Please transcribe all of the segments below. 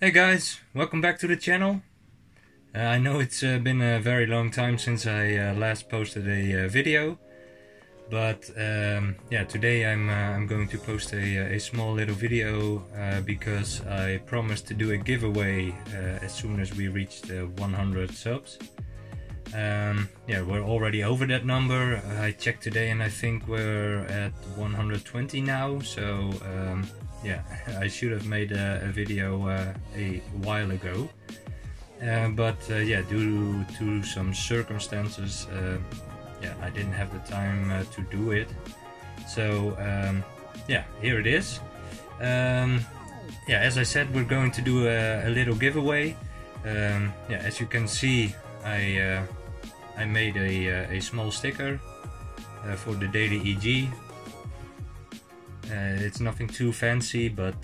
Hey guys, welcome back to the channel. I know it's been a very long time since I last posted a video, but yeah, today I'm going to post a small little video because I promised to do a giveaway as soon as we reached 100 subs. Yeah, we're already over that number. I checked today and I think we're at 120 now, so yeah, I should have made a video a while ago, but yeah, due to some circumstances, yeah, I didn't have the time to do it. So yeah, here it is. Yeah, as I said, we're going to do a little giveaway. Yeah, as you can see, I made a small sticker for the Daily EG. It's nothing too fancy, but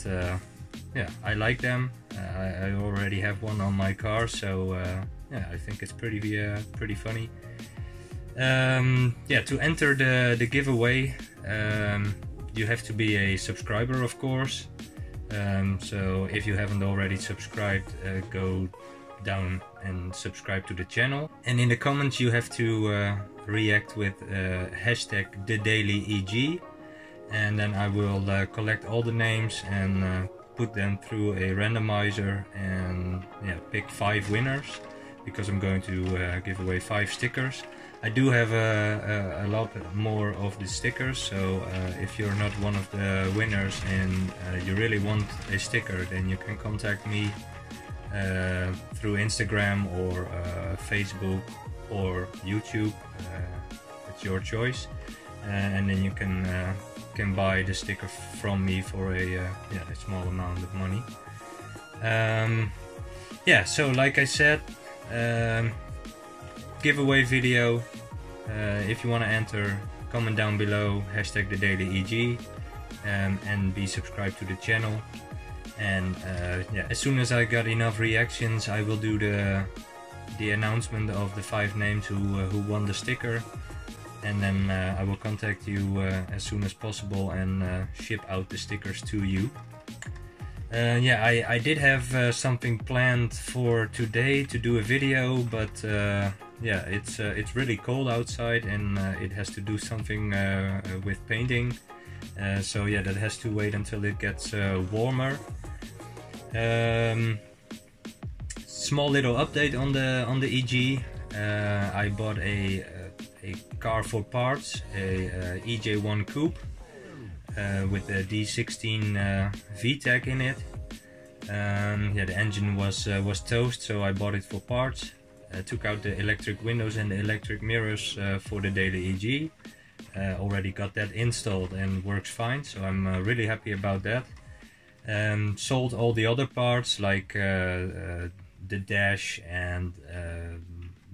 yeah, I like them. I already have one on my car, so yeah, I think it's pretty funny. Yeah, to enter the giveaway, you have to be a subscriber, of course. So if you haven't already subscribed, go down and subscribe to the channel. And in the comments, you have to react with hashtag the Daily EG. And then I will collect all the names and put them through a randomizer and yeah, pick 5 winners, because I'm going to give away 5 stickers. I do have a lot more of the stickers, so if you're not one of the winners and you really want a sticker, then you can contact me through Instagram or Facebook or YouTube. It's your choice, and then you can buy the sticker from me for a small amount of money. Yeah, so like I said, giveaway video. If you want to enter, comment down below hashtag the Daily EG, and be subscribed to the channel. And yeah, as soon as I got enough reactions, I will do the announcement of the 5 names who won the sticker. And then I will contact you as soon as possible and ship out the stickers to you. Yeah, I did have something planned for today to do a video, but yeah, it's really cold outside and it has to do something with painting. So yeah, that has to wait until it gets warmer. Small little update on the EG. I bought a car for parts, a EJ1 coupe with a D16 VTEC in it. Yeah, the engine was toast, so I bought it for parts. Took out the electric windows and the electric mirrors for the Daily EG. Already got that installed and works fine, so I'm really happy about that. Sold all the other parts, like the dash and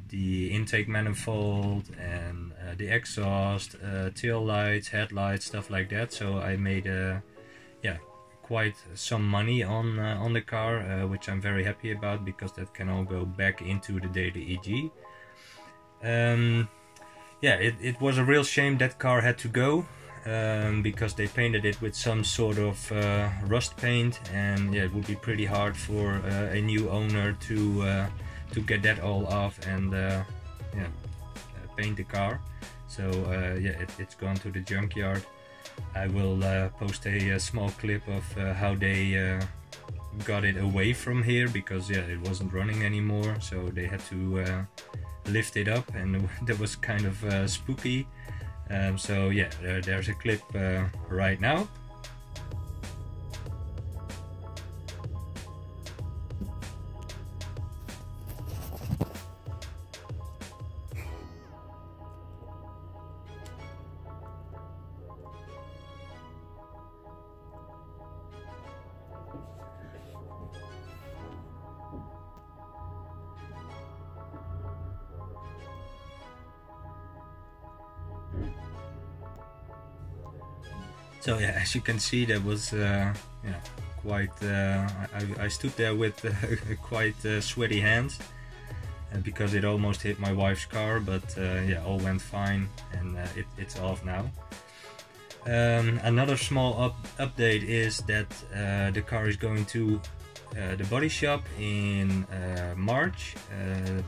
the intake manifold and the exhaust, tail lights, headlights, stuff like that. So I made yeah, quite some money on the car, which I'm very happy about, because that can all go back into the Daily EG. Yeah, it was a real shame that car had to go, because they painted it with some sort of rust paint, and yeah, it would be pretty hard for a new owner to get that all off and yeah, paint the car. So yeah, it's gone to the junkyard. I will post a small clip of how they got it away from here, because yeah, it wasn't running anymore, so they had to lift it up, and that was kind of spooky. So yeah, there's a clip right now. So yeah, as you can see, that was yeah, quite I stood there with quite sweaty hands, and because it almost hit my wife's car, but yeah, all went fine, and it's off now. Another small update is that the car is going to the body shop in March,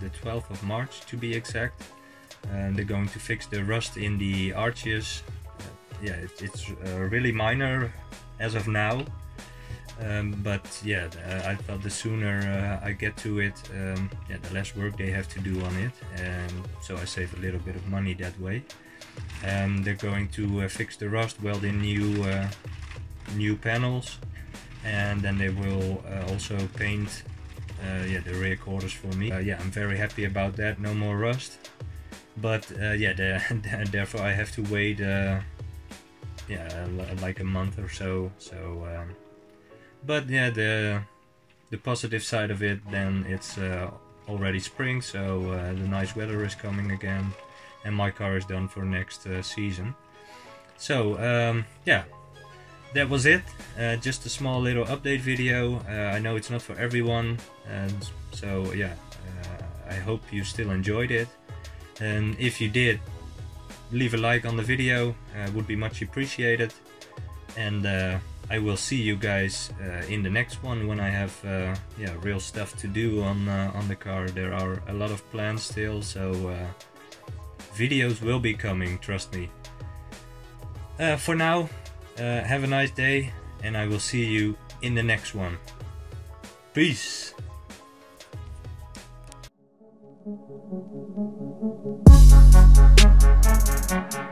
the 12th of March to be exact. And they're going to fix the rust in the arches. Yeah, it's really minor as of now, but yeah, I thought the sooner I get to it, yeah, the less work they have to do on it, and so I save a little bit of money that way. And they're going to fix the rust, weld in new panels, and then they will also paint yeah, the rear quarters for me. Yeah, I'm very happy about that. No more rust. But yeah, therefore I have to wait yeah, like a month or so. So, but yeah, the positive side of it, then it's already spring, so the nice weather is coming again, and my car is done for next season. So yeah, that was it. Just a small little update video. I know it's not for everyone, and so yeah, I hope you still enjoyed it. And if you did, leave a like on the video, would be much appreciated. And I will see you guys in the next one when I have yeah, real stuff to do on the car. There are a lot of plans still, so videos will be coming, trust me. For now, have a nice day, and I will see you in the next one. Peace! Thank you.